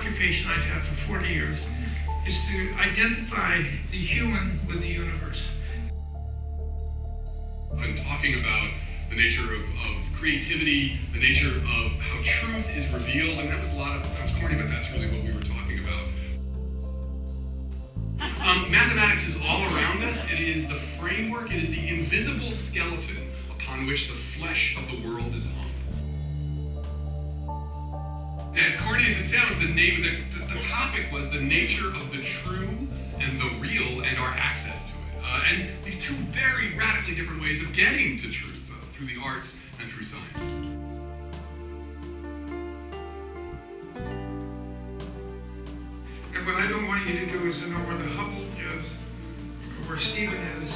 occupation I've had for 40 years is to identify the human with the universe. I'm talking about the nature of creativity, the nature of how truth is revealed, and that was a lot of, it sounds corny, but that's really what we were talking about. Mathematics is all around us. It is the framework, it is the invisible skeleton upon which the flesh of the world is hung. As corny as it sounds, the topic was the nature of the true and the real and our access to it. And these two very radically different ways of getting to truth, though, through the arts and through science. And what I don't want you to do is to know where the Hubble is, or where Stephen is,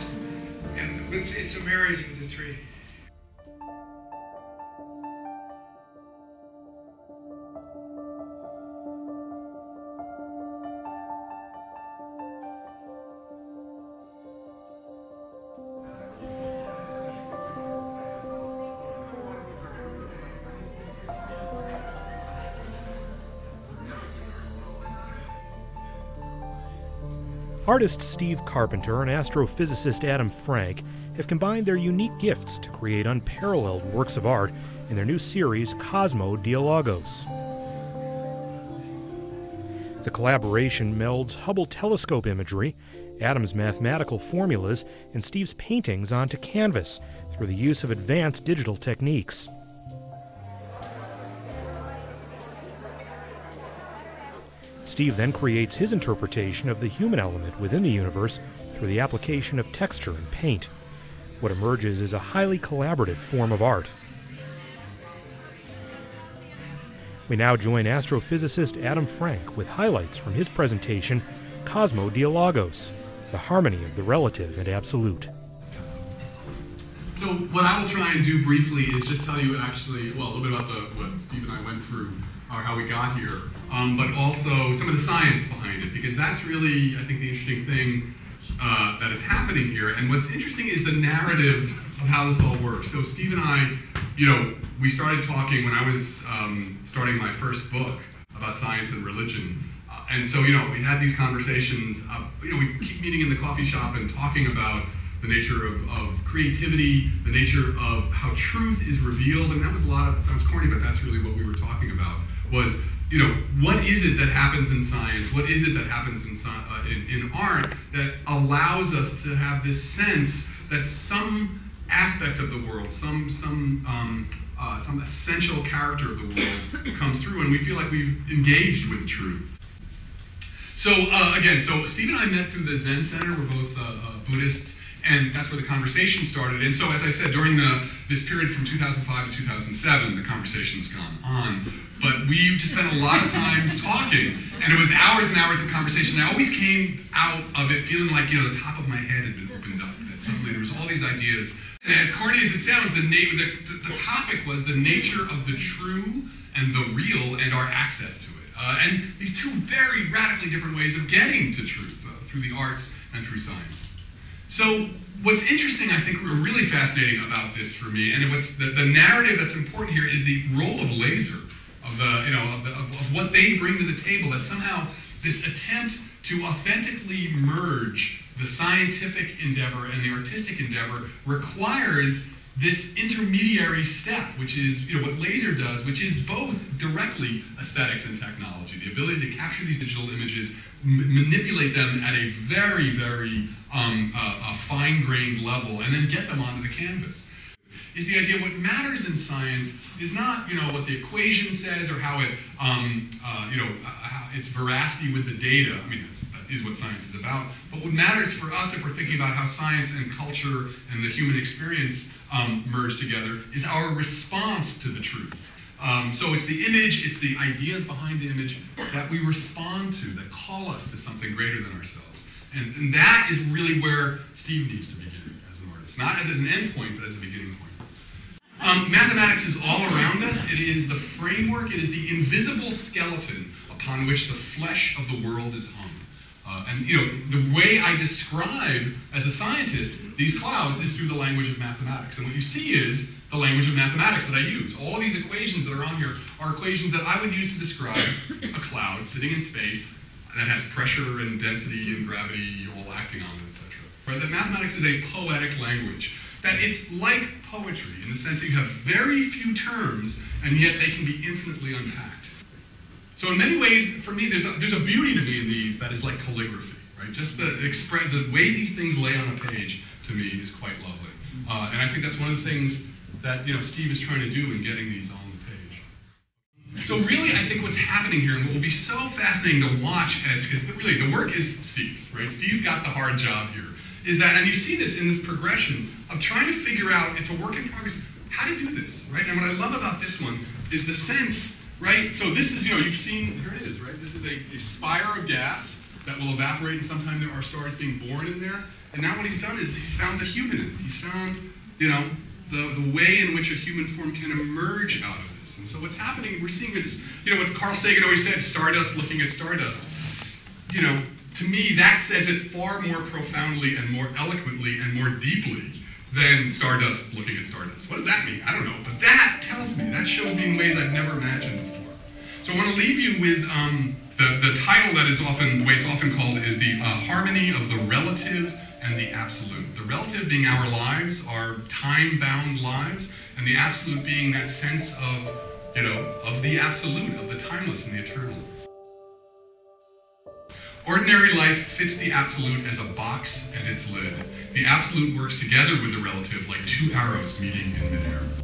and it's a marriage of the three. Artist Steve Carpenter and astrophysicist Adam Frank have combined their unique gifts to create unparalleled works of art in their new series, Cosmo Dialogos. The collaboration melds Hubble telescope imagery, Adam's mathematical formulas, and Steve's paintings onto canvas through the use of advanced digital techniques. Steve then creates his interpretation of the human element within the universe through the application of texture and paint. What emerges is a highly collaborative form of art. We now join astrophysicist Adam Frank with highlights from his presentation, Cosmo Dialogos, the harmony of the relative and absolute. So what I will try and do briefly is just tell you actually, well, a little bit about what Steve and I went through, or how we got here, but also some of the science behind it, because that's really, I think, the interesting thing that is happening here. And what's interesting is the narrative of how this all works. So Steve and I, we started talking when I was starting my first book about science and religion. And so, we had these conversations, we keep meeting in the coffee shop and talking about the nature of creativity, the nature of how truth is revealed. And that was a lot of, it sounds corny, but that's really what we were talking about. Was, what is it that happens in science? What is it that happens in art that allows us to have this sense that some aspect of the world, some essential character of the world comes through, and we feel like we've engaged with truth. So again, so Steve and I met through the Zen Center. We're both Buddhists, and that's where the conversation started. And so, as I said, during this period from 2005 to 2007, the conversation's gone on. But we just spent a lot of times talking, and it was hours and hours of conversation. I always came out of it feeling like, the top of my head had been opened up, that suddenly there was all these ideas. And as corny as it sounds, the topic was the nature of the true and the real and our access to it. And these two very radically different ways of getting to truth, through the arts and through science. So what's interesting, I think, were really fascinating about this for me, and what's the narrative that's important here is the role of laser. Of what they bring to the table, that somehow this attempt to authentically merge the scientific endeavor and the artistic endeavor requires this intermediary step, which is what laser does, which is both directly aesthetics and technology, the ability to capture these digital images, manipulate them at a very, very fine-grained level, and then get them onto the canvas. Is the idea what matters in science is not what the equation says or how it how its veracity with the data. I mean, that is what science is about. But what matters for us, if we're thinking about how science and culture and the human experience merge together, is our response to the truths. So it's the image, it's the ideas behind the image that we respond to, that call us to something greater than ourselves. And that is really where Steve needs to begin as an artist, not as an end point, but as a beginning point. Mathematics is all around us. It is the framework, it is the invisible skeleton upon which the flesh of the world is hung. And the way I describe, as a scientist, these clouds is through the language of mathematics. And what you see is the language of mathematics that I use. All these equations that are on here are equations that I would use to describe a cloud sitting in space that has pressure and density and gravity all acting on it, etc. Right? That mathematics is a poetic language. That it's like poetry in the sense that you have very few terms, and yet they can be infinitely unpacked. So in many ways, for me, there's a beauty to me in these that is like calligraphy, right? Just the way these things lay on a page, to me, is quite lovely. And I think that's one of the things that Steve is trying to do in getting these on the page. So really, I think what's happening here, and what will be so fascinating to watch, because really, the work is Steve's, right? Steve's got the hard job here. Is that, and you see this in this progression of trying to figure out, it's a work in progress, how to do this, right? And what I love about this one is the sense, right? So this is, you've seen, here it is, right? This is a spire of gas that will evaporate, and sometime there are stars being born in there. And now what he's done is he's found the human in it. He's found, the way in which a human form can emerge out of this. And so what's happening, we're seeing this, what Carl Sagan always said, stardust looking at stardust, to me, that says it far more profoundly and more eloquently and more deeply than stardust looking at stardust. What does that mean? I don't know, but that tells me, that shows me in ways I've never imagined before. So I want to leave you with the title that is often, the way it's often called, is the harmony of the relative and the absolute. The relative being our lives, our time-bound lives, and the absolute being that sense of, of the absolute, of the timeless and the eternal. Ordinary life fits the absolute as a box and its lid. The absolute works together with the relative like two arrows meeting in midair.